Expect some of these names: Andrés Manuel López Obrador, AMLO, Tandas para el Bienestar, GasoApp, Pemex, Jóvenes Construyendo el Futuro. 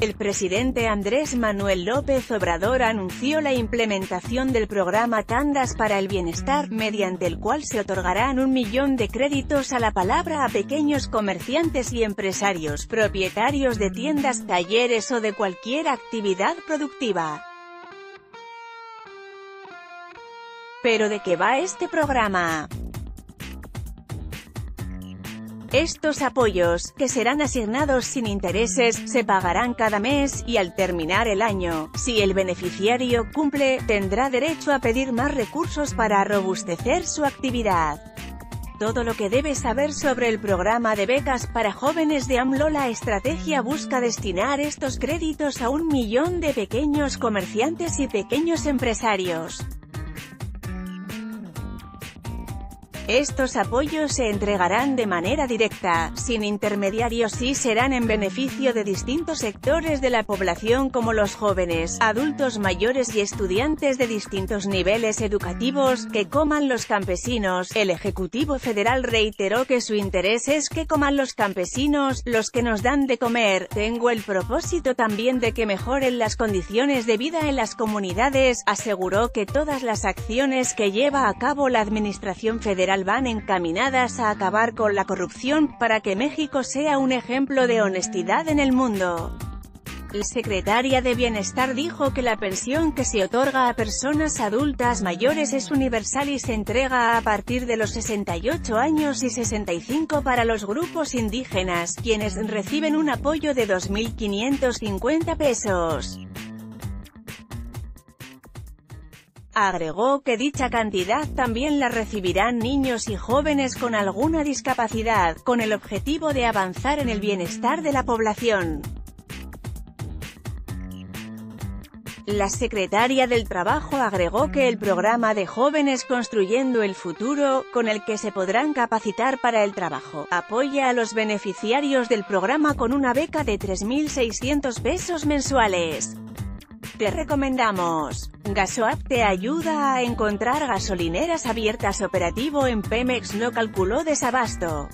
El presidente Andrés Manuel López Obrador anunció la implementación del programa Tandas para el Bienestar, mediante el cual se otorgarán 1 millón de créditos a la palabra a pequeños comerciantes y empresarios propietarios de tiendas, talleres o de cualquier actividad productiva. ¿Pero de qué va este programa? Estos apoyos, que serán asignados sin intereses, se pagarán cada mes, y al terminar el año, si el beneficiario cumple, tendrá derecho a pedir más recursos para robustecer su actividad. Todo lo que debes saber sobre el programa de becas para jóvenes de AMLO. La estrategia busca destinar estos créditos a 1 millón de pequeños comerciantes y pequeños empresarios. Estos apoyos se entregarán de manera directa, sin intermediarios, y serán en beneficio de distintos sectores de la población como los jóvenes, adultos mayores y estudiantes de distintos niveles educativos, que coman los campesinos. El Ejecutivo Federal reiteró que su interés es que coman los campesinos, los que nos dan de comer. Tengo el propósito también de que mejoren las condiciones de vida en las comunidades. Aseguró que todas las acciones que lleva a cabo la Administración Federal van encaminadas a acabar con la corrupción, para que México sea un ejemplo de honestidad en el mundo. La secretaria de Bienestar dijo que la pensión que se otorga a personas adultas mayores es universal y se entrega a partir de los 68 años y 65 para los grupos indígenas, quienes reciben un apoyo de 2.550 pesos. Agregó que dicha cantidad también la recibirán niños y jóvenes con alguna discapacidad, con el objetivo de avanzar en el bienestar de la población. La secretaria del Trabajo agregó que el programa de Jóvenes Construyendo el Futuro, con el que se podrán capacitar para el trabajo, apoya a los beneficiarios del programa con una beca de 3.600 pesos mensuales. Te recomendamos. GasoApp te ayuda a encontrar gasolineras abiertas. Operativo en Pemex no calculó desabasto.